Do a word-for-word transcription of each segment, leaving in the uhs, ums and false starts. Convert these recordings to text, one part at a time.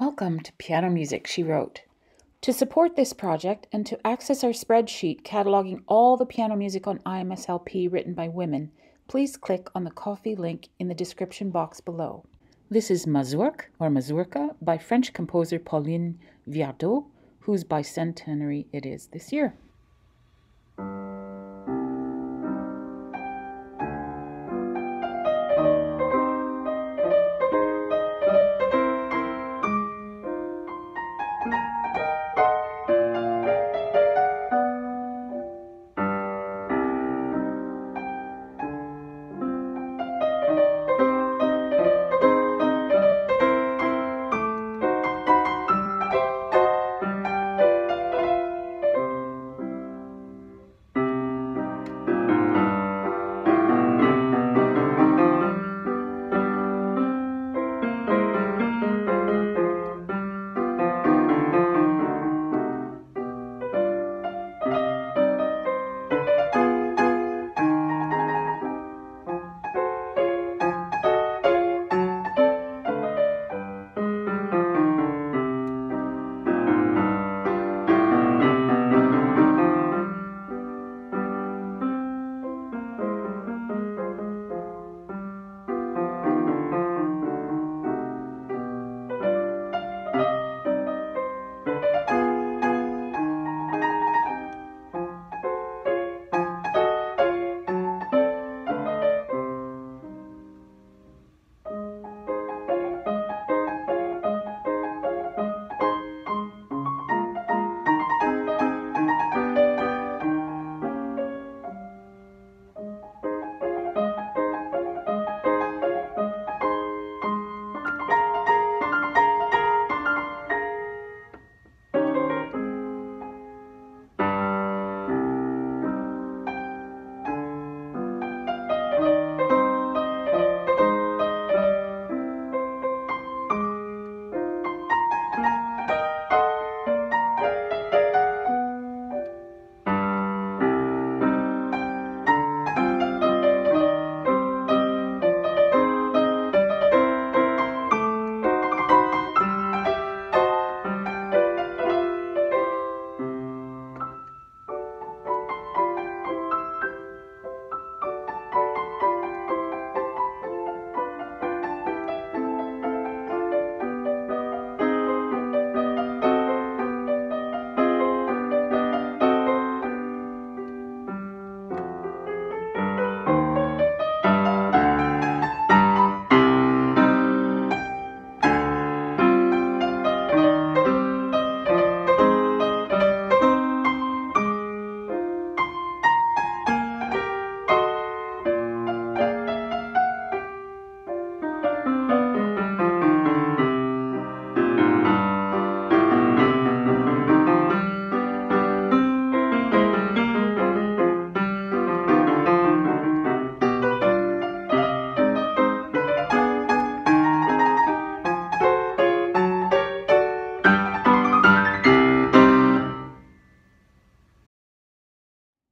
Welcome to Piano Music She Wrote. To support this project and to access our spreadsheet cataloging all the piano music on I M S L P written by women, please click on the Ko-fi link in the description box below. This is Mazourke, or Mazourke, by French composer Pauline García, whose bicentenary it is this year.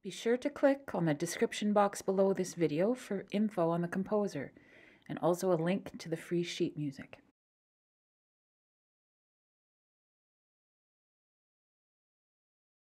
Be sure to click on the description box below this video for info on the composer, and also a link to the free sheet music.